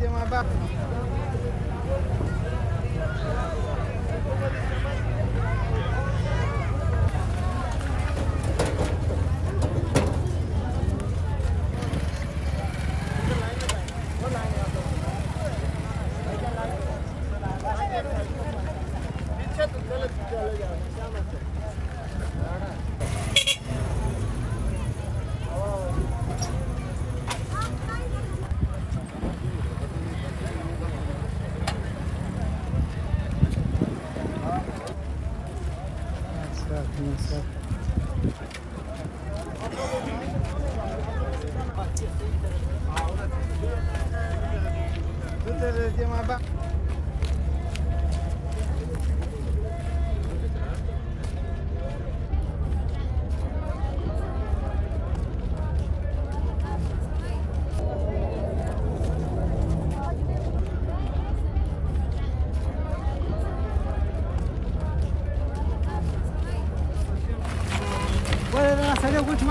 de mai bag. Come on, come